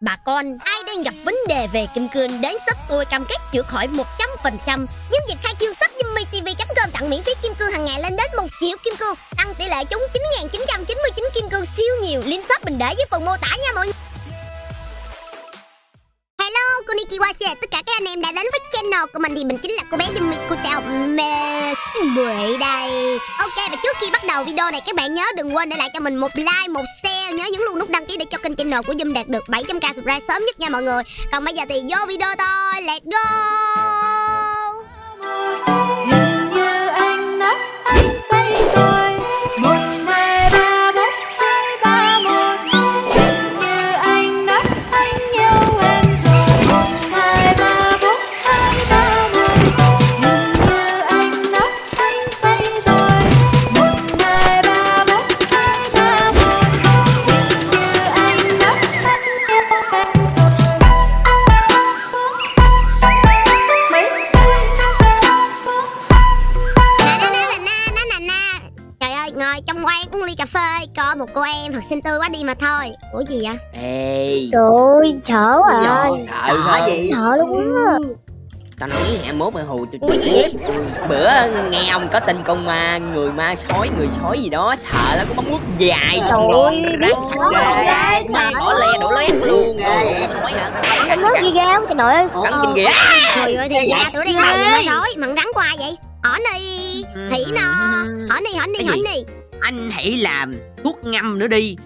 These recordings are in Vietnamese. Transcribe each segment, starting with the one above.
Bà con, ai đang gặp vấn đề về kim cương đến shop tôi cam kết chữa khỏi 100%. Nhân dịp khai trương shop YummyTV.com tặng miễn phí kim cương hàng ngày lên đến 1 triệu kim cương, tăng tỷ lệ trúng 9.999 kim cương siêu nhiều. Link shop mình để dưới phần mô tả nha mọi người. Hello, konnichiwa, tất cả các anh em đã đến với channel của mình thì mình chính là cô bé Yummy của tiểu học Mê đây. Ok, và trước khi bắt đầu video này các bạn nhớ đừng quên để lại cho mình một like, một share, nhớ nhấn luôn nút đăng ký để cho kênh channel của Yum đạt được 700k subscribe sớm nhất nha mọi người. Còn bây giờ thì vô video thôi, let's go. Một cô em học sinh tươi quá đi mà thôi. Ủa gì vậy? Ê trời sợ à. Sợ luôn á. Tao nói 21 mày hù cho chị. Bữa nghe ông có tin con ma, người ma sói, người sói gì đó, sợ lắm, có bóng quốc dài trong luôn. Biết sợ ghê, mà bỏ le đổ lét luôn. Cắn gì ghê không? Trời nội ơi. Cắn trên ghế. Trời ơi thì ra tụi đang bày gì mà sói, mặn rắn qua vậy. Hỏi đi, hỉ nó. Hỏi đi. Anh hãy làm thuốc ngâm nữa đi.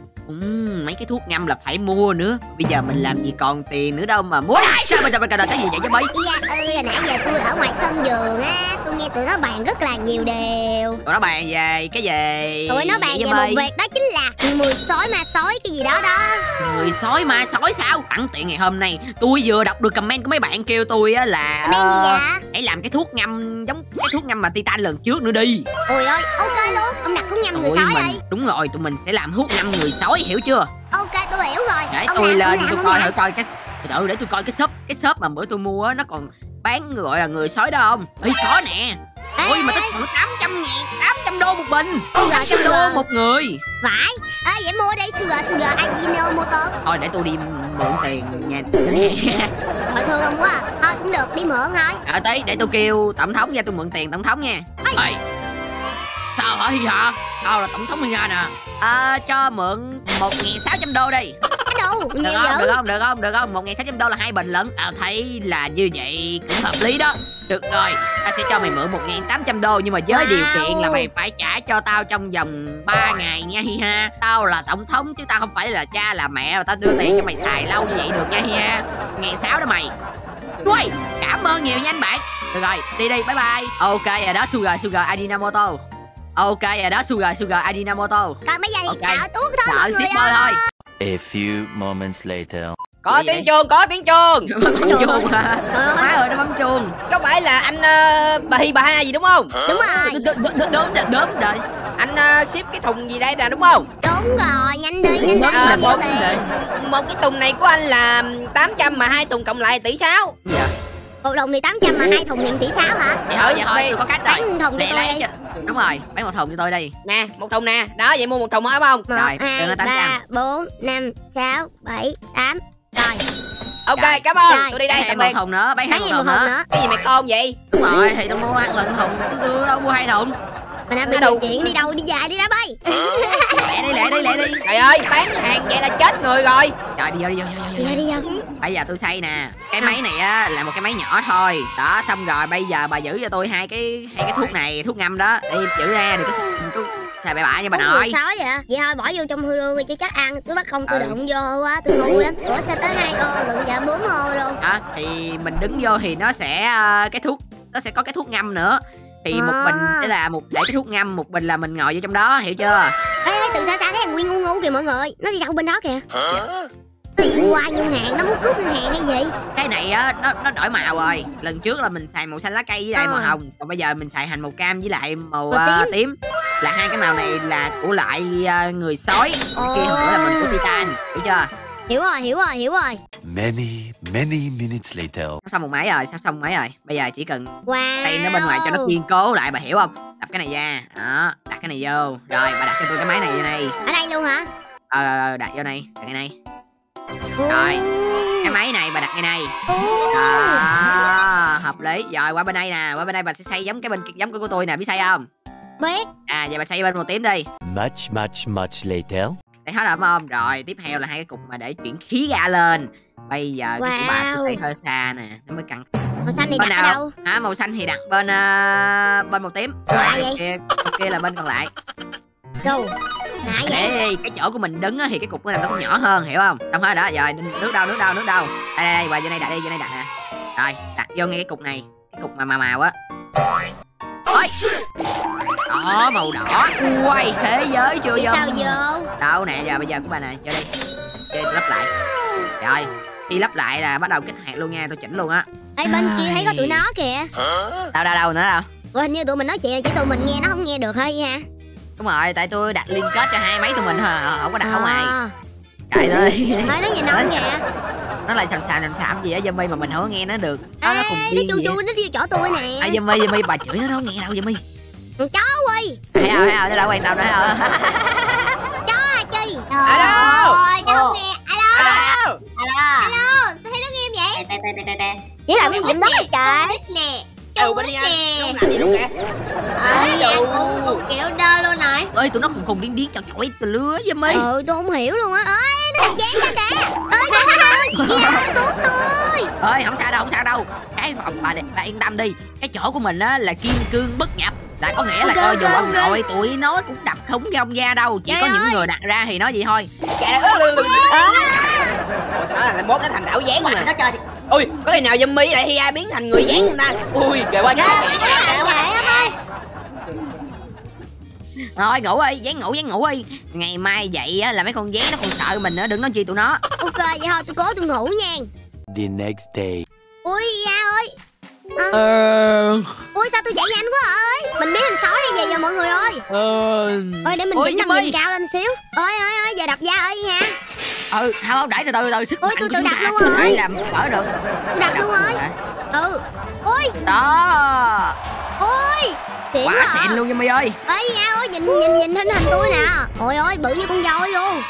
Mấy cái thuốc ngâm là phải mua nữa. Bây giờ mình làm gì còn tiền nữa đâu mà mua lại. Sao bây giờ mình cái gì vậy chứ mấy? Hồi nãy giờ tôi ở ngoài sân vườn á, tôi nghe tụi nó bàn rất là nhiều điều. Tụi nó bàn về cái gì? Tụi nó bàn về một việc đó chính là 10 sói ma sói cái gì đó đó. 10 sói ma sói sao? Tặng tiện ngày hôm nay tôi vừa đọc được comment của mấy bạn kêu tôi á là comment gì vậy? Hãy làm cái thuốc ngâm giống cái thuốc ngâm mà Titan lần trước nữa đi. Ôi ơi, ok luôn. Ông đặt thuốc ngâm người sói đi. Đúng rồi, tụi mình sẽ làm thuốc ngâm người sói, hiểu chưa? Ok, tôi hiểu rồi. Để ông tôi làm, lên tôi coi thử coi cái để tôi coi cái shop mà bữa tôi mua á, nó còn bán gọi là người sói đó không? Ê có nè. Ôi mà tới 800 ngàn, $800 một bình. $800 một người. Phải. Ê vậy mua đi, sugar Ajinomoto. Thôi để tôi đi mượn tiền nha. Thôi thương ông quá. Thôi cũng được, đi mượn thôi. Tí để tôi kêu tổng thống ra, tôi mượn tiền tổng thống nha. Ê. Sao hả Hiha? Tao là tổng thống Hiha nè. Cho mượn $1.600 đi. Được không? $1.600 là 2 bình lận. Thấy là như vậy cũng hợp lý đó. Được rồi, ta sẽ cho mày mượn $1.800 nhưng mà với điều kiện là mày phải trả cho tao trong vòng 3 ngày nha Hiha. Tao là tổng thống chứ tao không phải là cha là mẹ mà tao đưa tiền cho mày xài lâu như vậy được nha Hiha. $1.600 đó mày. Ui, cảm ơn nhiều nha anh bạn. Được rồi, đi, bye bye. Ok rồi đó, sugar Ajinomoto. Ok rồi đó, sugar Ajinomoto. Còn bây giờ thì tạo tuốt thôi mọi người ơi. A few moments later. Có tiếng chuông, chuông hả? Má ơi nó bấm chuông. Có phải là anh bà Hi bà Ha gì đúng không? Đúng rồi. Đúng rồi. Anh ship cái thùng gì đây nè đúng không? Đúng rồi, nhanh đi, một cái thùng này của anh là 800 mà 2 thùng cộng lại tỷ 6. Dạ. Một thùng thì 800 mà 2 thùng thì tỷ 6 hả? Vậy thôi, tôi có cách rồi. Bán thùng để lấy. Đúng rồi, bán một thùng cho tôi đi. Nè, một thùng nè. Đó, vậy mua một thùng phải không? 1, rồi, 2, 3, 4, 5, 6, 7, 8. Rồi. Ok, cảm ơn. Rồi. Tôi đi đây, một thùng nữa, bán hai thùng nữa. Cái gì mày con vậy? Đúng rồi, thì tôi mua ăn lần thùng, tôi đâu mua 2 thùng. Mình đang bị chuyện đi đâu đi dài đi đá bay. Lẹ đi. Trời ơi, bán hàng vậy là chết người rồi. Trời đi vô. Bây giờ tôi xây nè. Cái máy này á là một cái máy nhỏ thôi. Đó, xong rồi bây giờ bà giữ cho tôi hai cái thuốc này, thuốc ngâm đó. Để giữ ra đừng có xài bậy bạ nha bà nội. Sói vậy? Vậy thôi bỏ vô trong hư lương đi chứ chắc ăn. Tôi bắt không tôi đụng vô quá, tôi ngu lắm. Ủa sao tới 2 ô, đụng chợ 4 ô luôn. Đó, thì mình đứng vô thì nó sẽ có cái thuốc ngâm nữa. Thì một bình sẽ là một để cái thuốc ngâm, một bình là mình ngồi vô trong đó, hiểu chưa? Ê, từ xa xa thấy thằng Nguyên ngu kìa mọi người. Nó đi đâu bên đó kìa. Qua ngân hàng, nó muốn cướp ngân hàng hay gì? Cái này á, nó đổi màu rồi. Lần trước là mình xài màu xanh lá cây với lại màu hồng. Còn bây giờ mình xài hành màu cam với lại màu tím. Là hai cái màu này là của loại người sói. Kia nữa là mình của Titan, hiểu chưa? Hiểu rồi. Many minutes later. Sắp xong một máy rồi. Bây giờ chỉ cần xây nó bên ngoài cho nó kiên cố lại, bà hiểu không? Đập cái này ra. Đó, đặt cái này vô. Rồi, bà đặt cho tôi cái máy này vô này. Ở đây luôn hả? Đặt vô này, đặt cái này. Rồi. máy này, bà đặt ngay này. Đó, hợp lý. Rồi qua bên đây nè, qua bên đây bà sẽ xây giống cái bên giống của tôi nè, biết xây không? Biết. À vậy bà xây bên màu tím đi. Much later. Để hết lắm không? Rồi tiếp theo là hai cái cục mà để chuyển khí ga lên. Bây giờ wow, cái của bà tôi xây hơi xa nè, nó mới căng. Màu xanh thì bên đặt nào? Ở đâu? Hả, màu xanh thì đặt bên bên màu tím. Rồi kia, kia là bên còn lại. Go. Để cái chỗ của mình đứng thì cái cục nó cũng nhỏ hơn, hiểu không? Xong hết đó rồi, nước đâu đây qua vô đây đặt đi, vô đây đặt nè. Rồi đặt vô ngay cái cục này, cái cục mà màu á. Ôi đó, màu đỏ quay thế giới chưa vô đâu nè. Giờ bây giờ của bà nè, vô đi, chơi lắp lại. Rồi khi lắp lại là bắt đầu kích hoạt luôn nha, tôi chỉnh luôn á. Ê bên kia thấy có tụi nó kìa. Đâu nữa đâu. Ủa, hình như tụi mình nói chuyện là chỉ tụi mình nghe, nó không nghe được thôi ha. Đúng rồi, tại tôi đặt liên kết cho hai mấy tụi mình hả, không có đặt ở ngoài. Trời ơi. Mấy nó gì nóng kìa. Nó lại sàm gì á zombie mà mình không có nghe nó được. Đó, ê, nó khùng điên vậy. Nó chu nó vô chỗ tôi nè. À, zombie bà chửi nó không nghe đâu zombie. Con chó ơi. Thấy rồi, nó đã quay tao rồi. Chó à chi. Alo. Chó không nghe. Alo, tôi thấy nó nghe em vậy. Tè. Chỉ là cái gì đó trời. Nè. Ừ, bên nha, nó làm gì đâu kìa. Cũng kiểu đơ luôn rồi. Ơi, tụi nó khùng điên chọi từ lứa với mi. Ừ, tôi không hiểu luôn á. Ơi, nó dán ra kìa. Ơi, cứu tôi. Ơi, không sao đâu. Cái phòng bà yên tâm đi. Cái chỗ của mình á là kim cương bất nhập. Là có nghĩa là coi dù ông nội tụi nó cũng đập thủng cái ông da đâu. Chỉ có những người đặt ra thì nói vậy thôi. Ôi, tụi nó là mốt nó thành đảo dán rồi. Nó chơi. Ui, có khi nào zombie lại Hiha biến thành người dán không ta? Ui, kìa qua cái thôi ngủ đi, dán ngủ đi. Ngày mai dậy á là mấy con dán nó còn sợ mình nữa, đừng nói chi tụi nó. Ok, vậy thôi tôi cố tôi ngủ nha. The next day. Ui Hiha ơi. Ui sao tôi dậy nhanh quá ơi. Mình biến hình sói hay gì giờ mọi người ơi. Ôi để mình chỉnh tầm nhìn cao lên xíu. Ôi giờ đập da ơi Hiha. Ừ, không để từ sức. Ôi tôi tự đặt luôn rồi. Đây là mở được. Đặt luôn rồi. Ừ. Ôi. Đó. Ôi. Quá xịn luôn nha mi ơi. Ơi nhìn hình tôi nè. Ôi bự như con voi luôn.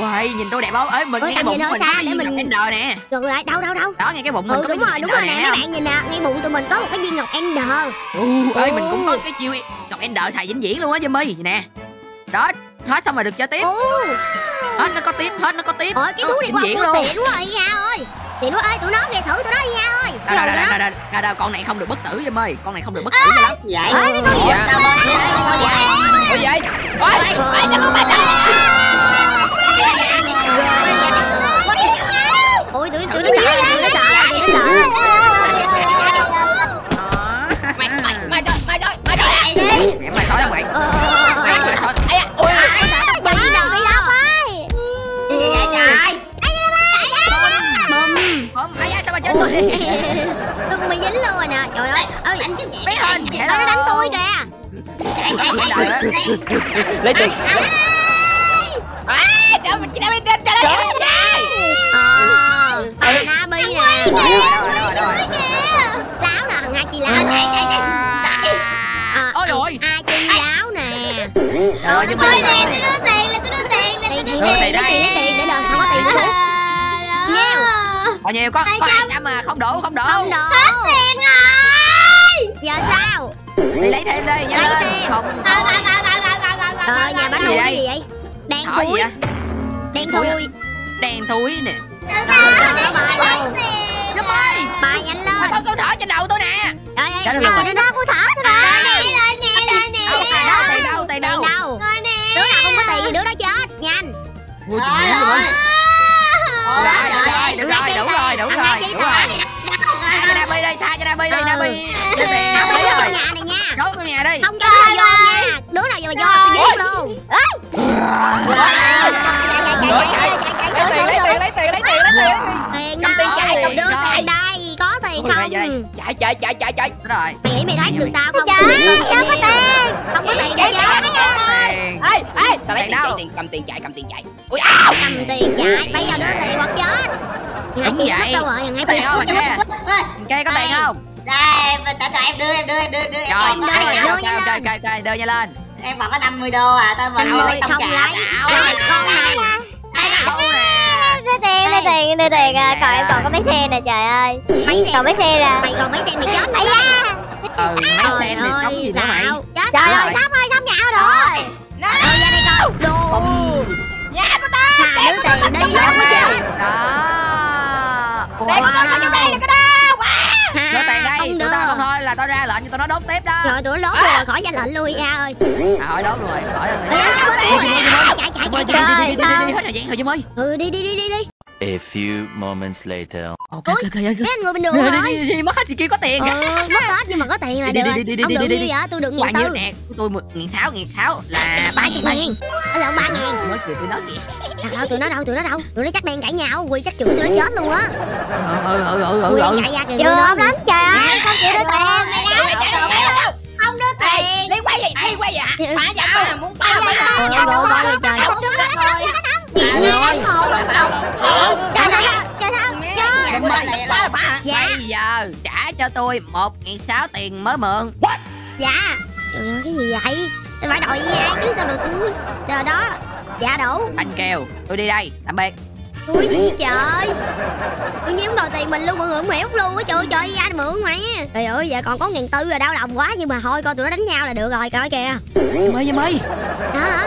Ôi nhìn tôi đẹp không? Ơi mình nghe bụng mình xa để mình Ender nè. Gần lại đâu. Đó nghe cái bụng mình. Đúng rồi nè mấy bạn nhìn nè, ngay bụng tụi mình có một cái viên ngọc Ender. Ơi mình cũng có cái chiêu ngọc Ender xài vĩnh viễn luôn á zombie nè. Đó, hết xong rồi được cho tiếp. Hết nó có tiếp. Ôi cái thú này quá xịn quá Hiha ơi. Thì nó ơi tụi nó nghe thử tụi nó Hiha ơi. Đâu con này không được bất tử em ơi. Con này không được bất tử lắm. Vậy. Ôi cái con sao mà vậy? Vậy. Ôi nó không bắt được. Ôi tụi nó sợ. Mày. Mẹ mày sợ mày. Tôi cũng bị dính luôn rồi nè. Trời ơi. Bé Hên nó đánh tôi kìa. Lấy tiền. Trời mình chỉ đem đi cho nó hiểu rồi. Nabi nè. Láo nè, thằng Hachi láo nè. Ôi rồi. Hachi láo nè. Tôi đưa tiền, tôi đưa tiền. Lấy tiền để đợi sao có tiền nữa. Bao nhiêu có 200 mà không đủ. Hết tiền rồi. Giờ sao? Đi lấy thêm đi, nhanh lên. Không. Nhà bánh gì vậy? Đen thui nè. Đâu. Giúp ơi. Bà nhanh lên. Có con thỏ trên đầu tôi nè. Trời ơi. Nó có thỏ tôi rồi. Nè. Tiền đâu? Đứa nào không có tiền thì đứa đó chết, nhanh. Rồi, đủ rồi. Tha cho Nabi đi, Nabi. Đưa tiền Nabi rồi. Trốn nhà này nha. Trốn trong nhà đi. Không cho vô nha. Đứa nào vô là tôi giết luôn. Lấy tiền. Tiền đâu? Đưa tiền đây, có tiền không? Chạy. Rồi. Mày nghĩ mày thoát được tao không? Không có tiền đâu vậy. Tao lấy tiền, cầm tiền chạy. Ui ao. Cầm tiền chạy, bây giờ đưa tiền hoặc chết. Đúng vậy. Kê có tiền không? Đây, em đưa. Rồi, đưa nha lên. Em vẫn có 50 đô à, tao mình không lấy. Con này. Đây nè. xe đưa tiền còn còn có mấy xe nè trời ơi còn mấy xe nè mày còn mấy xe mày chết mày ra trời ơi sao trời ơi sắp ơi sắp nhạo rồi đâu ra đây coi đồ ra ba ba thả đứa tiền đi đó đây con ở trong đây đừng có đâu đưa tiền đây tụi tao không thôi là tao ra lệnh cho tụi nó đốt tiếp đó rồi tụi nó đốt rồi khỏi ra lệnh lui ra ơi khỏi đốt rồi khỏi ra lệnh chạy chạy chạy đi hết thời gian rồi Dung ơi đi A few moments later. Okay, okay, okay. Mấy anh người bình đường rồi. Mất hết gì kia có tiền. Mất hết nhưng mà có tiền là được. Ông được nhiêu vậy? Tôi được 1.400 nè. Tôi 1.600 là 3.000. Là 3.000. Tụi nó đâu? Tụi nó chắc đang cãi nhau. Quỳ chắc chửi tụi nó chết luôn á. Quỳ chạy ra kìa. Chưa lắm trời. Không chịu đưa tiền. Không đưa tiền. Đi quay gì? Đi quay gì? Bà già con này muốn quay vậy thôi. Trời ơi. Chị nghe đánh ngộ con chồng. Trời ơi, trời ơi. Bây giờ trả cho tôi 1.600 tiền mới mượn. Dạ. Trời ơi, cái gì vậy? Tôi phải đòi với ai chứ sao đòi tôi. Giờ đó. Dạ đủ. Anh kêu, tôi đi đây, tạm biệt. Ui gì trời. Tự nhiên cũng đòi tiền mình luôn, mọi người không hiểu luôn á. Trời ơi, ai mượn mày á. Trời ơi, giờ còn có 1.400 rồi đau lòng quá. Nhưng mà thôi coi tụi nó đánh nhau là được rồi, coi kìa. Mày hả?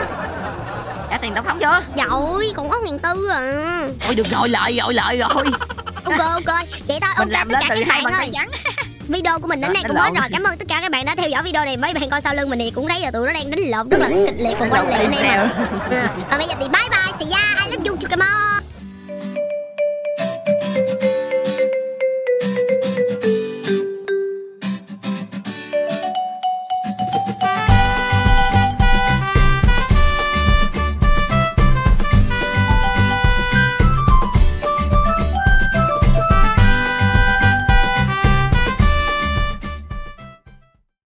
Trả tiền tổng thống chưa? Dạ ôi, còn có 1.400 à. Ôi được rồi, lợi rồi. Ok, vậy thôi, ok tất cả các bạn ơi. Video của mình đến đây cũng hết rồi. Cảm ơn tất cả các bạn đã theo dõi video này. Mấy bạn coi sau lưng mình thì cũng thấy là tụi nó đang đánh lộn rất là kịch liệt. Còn bây giờ thì bye bye, see ya, I love you, chukamo.